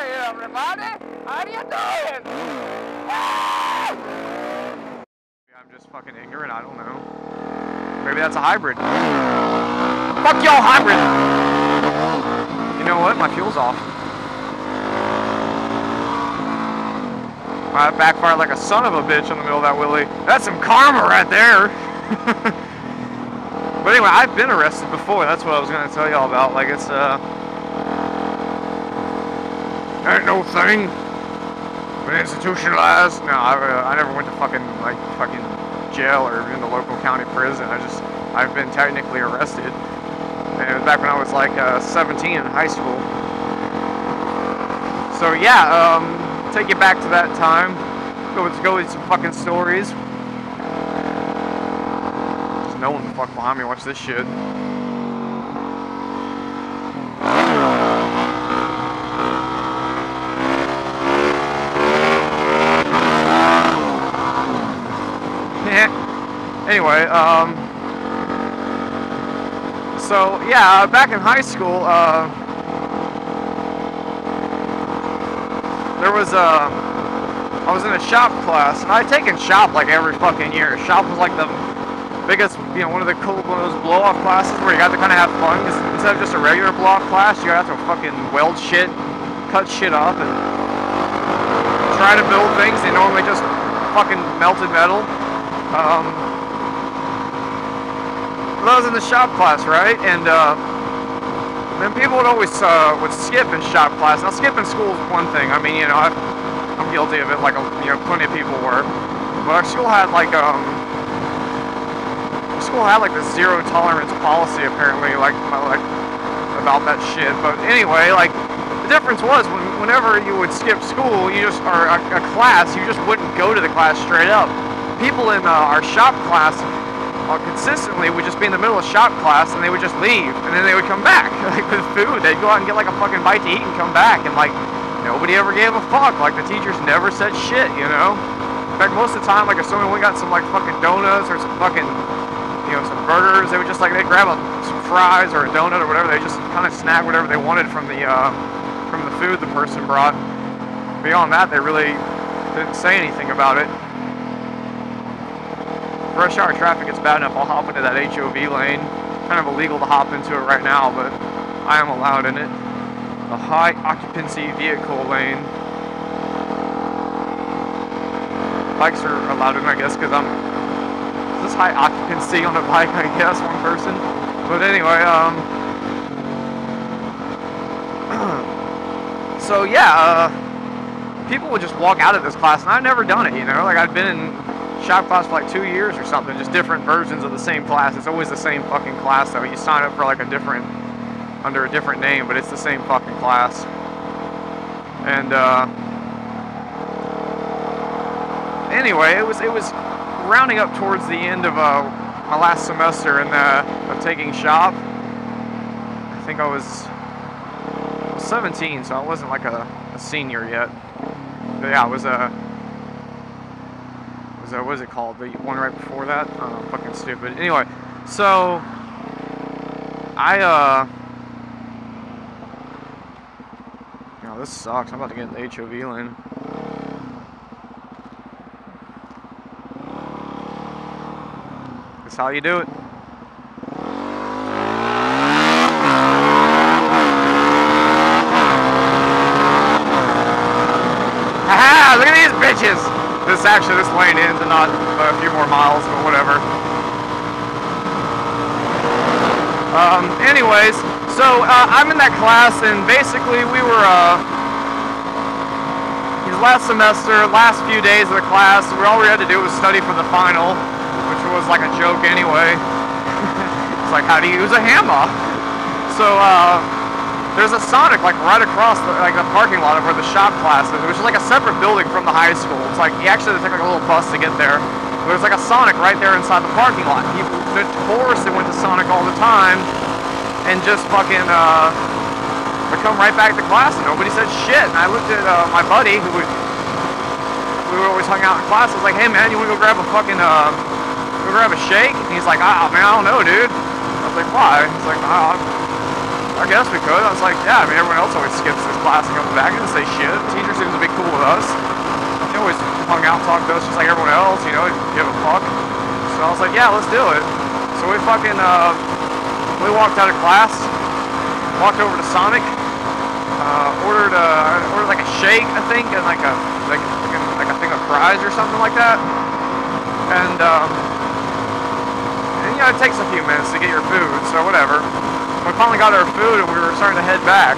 Hey, everybody, how you doing? I'm just fucking ignorant, I don't know. Maybe that's a hybrid. Fuck y'all hybrid! You know what? My fuel's off. Wow, that backfired like a son of a bitch in the middle of that wheelie. That's some karma right there! But anyway, I've been arrested before, that's what I was gonna tell y'all about. Like, it's, ain't no thing. Been institutionalized. No, I never went to fucking jail or in the local county prison. I've been technically arrested. And it was back when I was like 17 in high school. So yeah, take you back to that time. Let's go with some fucking stories. There's no one the fuck behind me. Watch this shit. Anyway, so yeah, back in high school, there was I was in a shop class, and I'd taken shop like every fucking year. Shop was like the biggest, you know, one of those blow-off classes where you got to kind of have fun, because instead of just a regular blow-off class, you got to fucking weld shit, cut shit up, and try to build things. They normally just fucking melted metal. I was in the shop class, right? And then people would always would skip in shop class. Now, skipping school is one thing. I mean, you know, I'm guilty of it. Like, you know, plenty of people were. But our school had like this zero tolerance policy, apparently, like about that shit. But anyway, like, the difference was whenever you would skip school, you just or a class, you just wouldn't go to the class straight up. People in our shop class consistently would just be in the middle of shop class, and they would just leave, and then they would come back, like, with food. They'd go out and get like a fucking bite to eat and come back, and like nobody ever gave a fuck. Like, the teachers never said shit, you know. In fact, most of the time, like, if someone went got some like fucking donuts or some fucking, you know, some burgers, they would just like, they'd grab some fries or a donut or whatever. They just kind of snack whatever they wanted from the food the person brought. Beyond that, they really didn't say anything about it. Rush hour traffic gets bad enough, I'll hop into that HOV lane. Kind of illegal to hop into it right now, but I am allowed in it. The high occupancy vehicle lane. Bikes are allowed in, I guess, because I'm... Is this high occupancy on a bike, I guess, one person? But anyway, so yeah, people would just walk out of this class, and I've never done it, you know? Like, I've been in shop class for like 2 years or something, just different versions of the same class. It's always the same fucking class, though. You sign up for like under a different name, but it's the same fucking class. And anyway, it was rounding up towards the end of my last semester in of taking shop. I think I was 17, so I wasn't like a senior yet. But yeah, I was what is it called? The one right before that? Oh, fucking stupid. Anyway, so oh, this sucks. I'm about to get in the HOV lane. That's how you do it. Haha! Look at these bitches! This lane ends in not a few more miles, but whatever. Anyways, so I'm in that class, and basically we were, his last semester, last few days of the class, all we had to do was study for the final, which was like a joke anyway. It's like, how do you use a hammer? So, there's a Sonic like right across the parking lot of where the shop class is, which is like a separate building from the high school. It's like, you actually have to take like a little bus to get there. There's like a Sonic right there inside the parking lot. People notoriously went to Sonic all the time and just fucking would come right back to class and nobody said shit. And I looked at my buddy who we always hung out in class. I was like, hey man, you wanna go grab a fucking go grab a shake? And he's like, ah man, I don't know, dude. I was like, why? He's like, ah. I guess we could. I was like, yeah, I mean, everyone else always skips this class and comes back and doesn't say shit. The teacher seems to be cool with us. He always hung out and talked to us just like everyone else, you know, he didn't give a fuck. So I was like, yeah, let's do it. So we fucking, we walked out of class, walked over to Sonic, ordered like a shake, I think, and like a thing of fries or something like that. And you know, it takes a few minutes to get your food, so whatever. We finally got our food and we were starting to head back.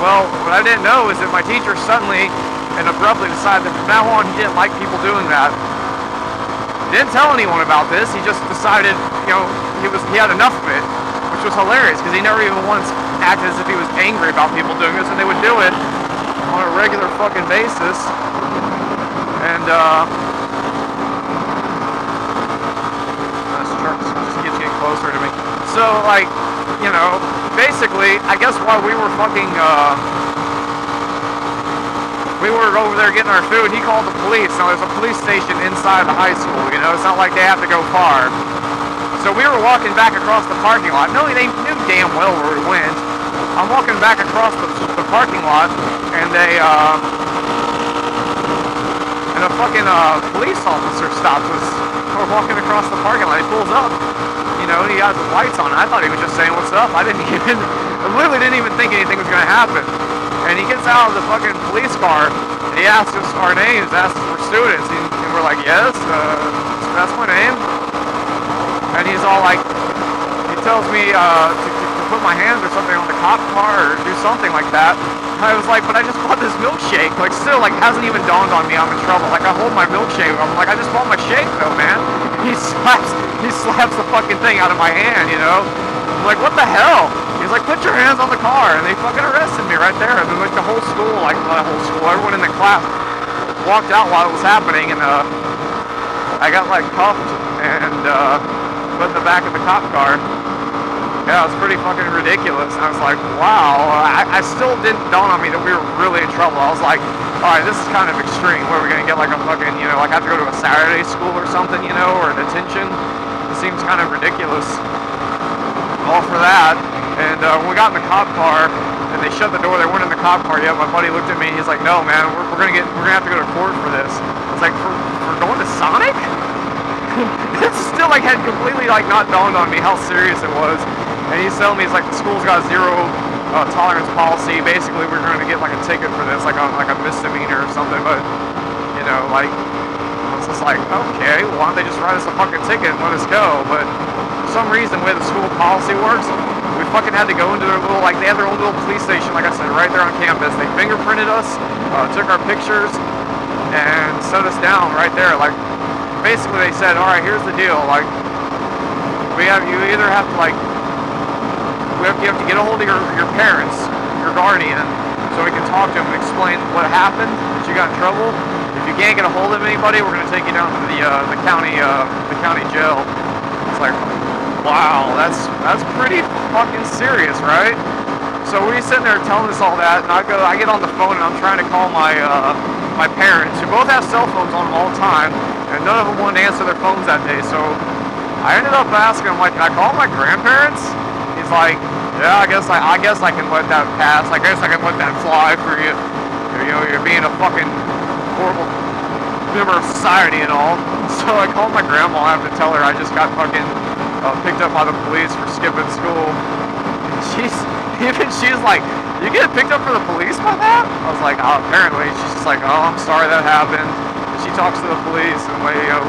Well, what I didn't know is that my teacher suddenly and abruptly decided that from now on he didn't like people doing that. He didn't tell anyone about this. He just decided, you know, he had enough of it, which was hilarious because he never even once acted as if he was angry about people doing this, and they would do it on a regular fucking basis. And this truck just keeps getting closer to me. So, like, you know, basically, I guess while we were fucking, we were over there getting our food, he called the police. Now, there's a police station inside the high school, you know, it's not like they have to go far. So we were walking back across the parking lot. No, they knew damn well where we went. I'm walking back across the parking lot, and a fucking police officer stops us. We're walking across the parking lot. He pulls up, you know, and he has his lights on. I thought he was just saying what's up. I literally didn't even think anything was going to happen. And he gets out of the fucking police car, and he asks us our names, asks us for students, and we're like, yes, that's my name. And he's all like, he tells me to put my hands or something on the cop car or do something like that. And I was like, but I just bought this milkshake. Like, still, like, hasn't even dawned on me I'm in trouble. Like, I hold my milkshake. I'm like, I just bought my shake, though, man. He slaps the fucking thing out of my hand, you know? I'm like, what the hell? He's like, put your hands on the car. And they fucking arrested me right there. And then, like, the whole school, everyone in the class walked out while it was happening. And I got, like, cuffed and put in the back of the cop car. Yeah, it was pretty fucking ridiculous. And I was like, wow. I still didn't dawn on me that we were really in trouble. I was like, all right, this is kind of extreme. What, are we going to get like a fucking, you know, like I have to go to a Saturday school or something, you know, or an attention? It seems kind of ridiculous. All for that. And when we got in the cop car and they shut the door, they weren't in the cop car yet. My buddy looked at me and he's like, no, man, we're going to have to go to court for this. It's like, we're going to Sonic? This still like had completely like not dawned on me how serious it was. And he's telling me, he's like, the school's got zero tolerance policy. Basically, we're going to get like a ticket for this, like on like a misdemeanor or something. But you know, like, I was just like, okay, well, why don't they just write us a fucking ticket and let us go? But for some reason, the way the school policy works, we fucking had to go into their little, like, they had their own little police station, like I said, right there on campus. They fingerprinted us, took our pictures, and set us down right there. Like, basically they said, all right, here's the deal, like, you have to get a hold of your parents, your guardian, so we can talk to them and explain what happened, that you got in trouble. If you can't get a hold of anybody, we're going to take you down to the county jail. It's like, wow, that's pretty fucking serious, right? So we're sitting there telling us all that, and I get on the phone and I'm trying to call my my parents, who both have cell phones on them all the time. And none of them wanted to answer their phones that day, so I ended up asking him, like, can I call my grandparents? He's like, yeah, I guess I can let that pass. I guess I can let that fly for you. You know, you're being a fucking horrible member of society and all. So I called my grandma. I have to tell her I just got fucking picked up by the police for skipping school. And she's like, you get picked up for the police by that? I was like, oh, apparently. She's just like, oh, I'm sorry that happened. She talks to the police and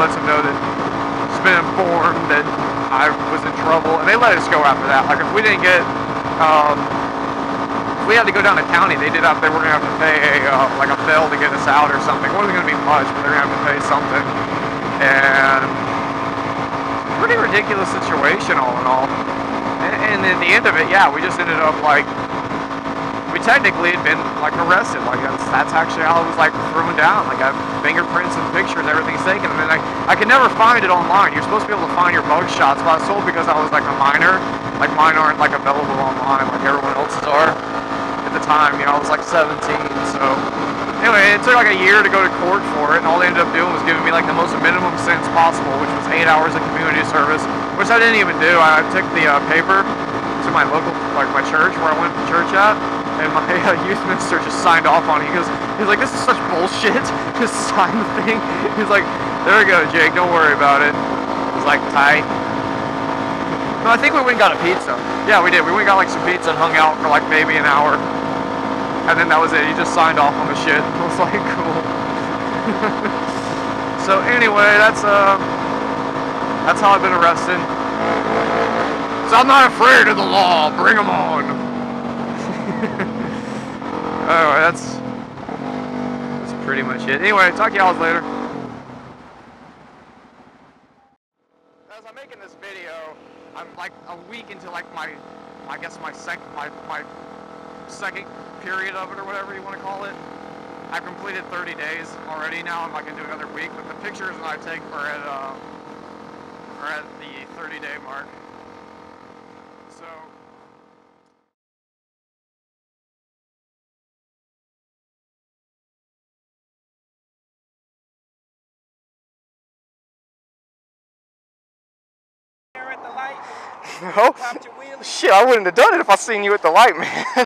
lets them know that she's been informed that I was in trouble, and they let us go after that. Like, if we didn't get, if we had to go down to county, they were going to have to pay a bill to get us out or something. It wasn't going to be much, but they're going to have to pay something. And pretty ridiculous situation all in all. And at the end of it, yeah, we just ended up like, we technically had been like arrested, like that's actually how I was like thrown down. Like I have fingerprints and pictures, everything's taken. And then I could never find it online. You're supposed to be able to find your mug shots, but I was told because I was like a minor, like mine aren't like available online like everyone else's are. At the time, you know, I was like 17. So anyway, it took like a year to go to court for it, and all they ended up doing was giving me like the most minimum sentence possible, which was 8 hours of community service, which I didn't even do. I took the paper to my local, like my church, where I went to church at, and my youth minister just signed off on it. He goes, he's like, this is such bullshit. Just sign the thing. He's like, there we go, Jake. Don't worry about it. He's like, tight. No, I think we went and got a pizza. Yeah, we did. We went and got like some pizza and hung out for like maybe an hour, and then that was it. He just signed off on the shit. I was like, cool. So anyway, that's how I've been arrested. So I'm not afraid of the law. Bring them on. Alright, that's pretty much it. Anyway, talk to y'all later. As I'm making this video, I'm like a week into like my second period of it, or whatever you want to call it. I've completed 30 days already. Now I'm like into another week, but the pictures that I take are at the 30-day mark. So. At the light? No. Shit, I wouldn't have done it if I seen you at the light, man.